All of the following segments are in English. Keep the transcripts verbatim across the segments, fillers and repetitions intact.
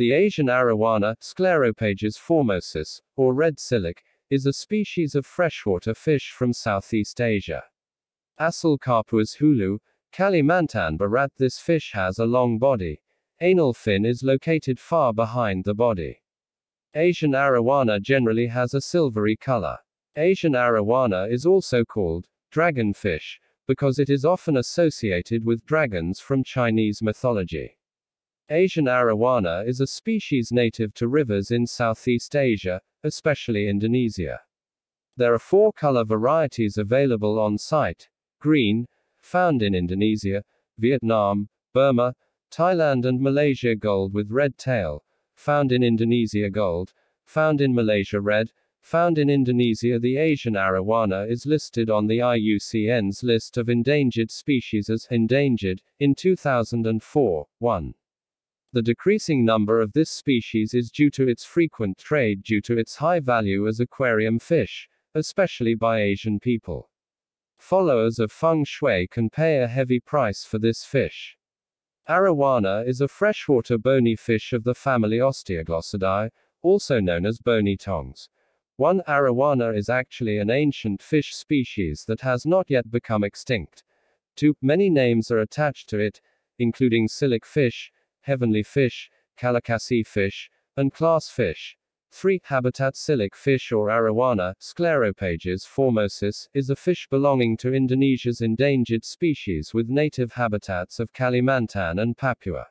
The Asian Arwana, Scleropages formosus, or red silic, is a species of freshwater fish from Southeast Asia. Asal Kapuas Hulu, Kalimantan Barat. This fish has a long body. Anal fin is located far behind the body. Asian Arwana generally has a silvery color. Asian Arwana is also called dragonfish because it is often associated with dragons from Chinese mythology. Asian Arwana is a species native to rivers in Southeast Asia, especially Indonesia. There are four color varieties available on site: green, found in Indonesia, Vietnam, Burma, Thailand and Malaysia; gold with red tail, found in Indonesia; gold, found in Malaysia; red, found in Indonesia. The Asian Arwana is listed on the I U C N's list of endangered species as endangered in two thousand four. one. The decreasing number of this species is due to its frequent trade due to its high value as aquarium fish, especially by Asian people. Followers of Feng Shui can pay a heavy price for this fish. Arwana is a freshwater bony fish of the family Osteoglossidae, also known as bony tongs. one. Arwana is actually an ancient fish species that has not yet become extinct. two. Many names are attached to it, including silic fish, heavenly fish, kalakasi fish, and class fish. three. Habitat: silic fish or Arwana, Scleropages formosus, is a fish belonging to Indonesia's endangered species with native habitats of Kalimantan and Papua.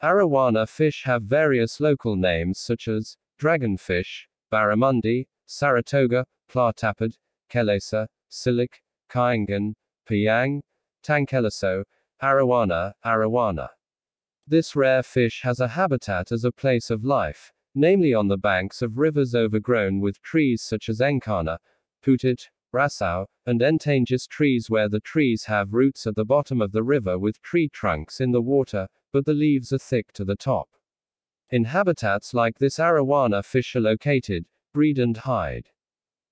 Arwana fish have various local names such as dragonfish, barramundi, Saratoga, platapid, kelesa, silic, kaingan, piang, tangkeleso, Arwana, Arwana. This rare fish has a habitat as a place of life, namely on the banks of rivers overgrown with trees such as Encana, Putit, Rasau, and Entangis trees, where the trees have roots at the bottom of the river with tree trunks in the water, but the leaves are thick to the top. In habitats like this, Arwana fish are located, breed and hide.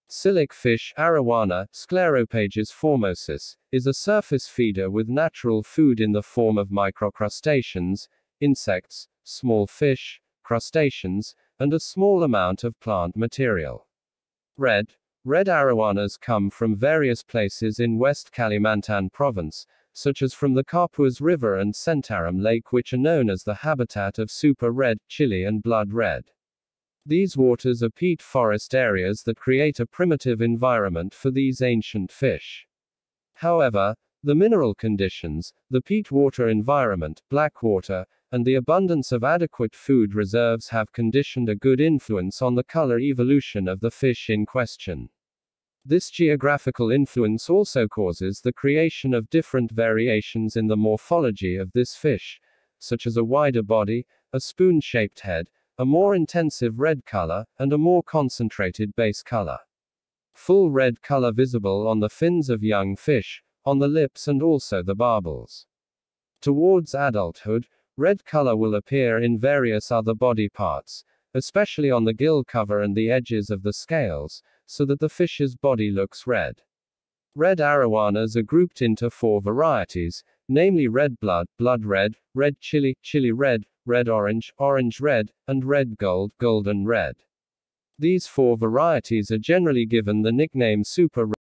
Silic fish, Arwana, Scleropages formosus, is a surface feeder with natural food in the form of microcrustaceans, insects, small fish, crustaceans, and a small amount of plant material. Red. Red Arwanas come from various places in West Kalimantan province, such as from the Kapuas River and Sentarum Lake, which are known as the habitat of super red, chili and blood red. These waters are peat forest areas that create a primitive environment for these ancient fish. However, the mineral conditions, the peat water environment, black water, and the abundance of adequate food reserves have conditioned a good influence on the color evolution of the fish in question. This geographical influence also causes the creation of different variations in the morphology of this fish, such as a wider body, a spoon-shaped head, a more intensive red color, and a more concentrated base color. Full red color visible on the fins of young fish, on the lips and also the barbels. Towards adulthood, red color will appear in various other body parts, especially on the gill cover and the edges of the scales, so that the fish's body looks red. Red Arwanas are grouped into four varieties, namely red blood, blood red, red chili, chili red, red orange, orange red, and red gold, golden red. These four varieties are generally given the nickname super red.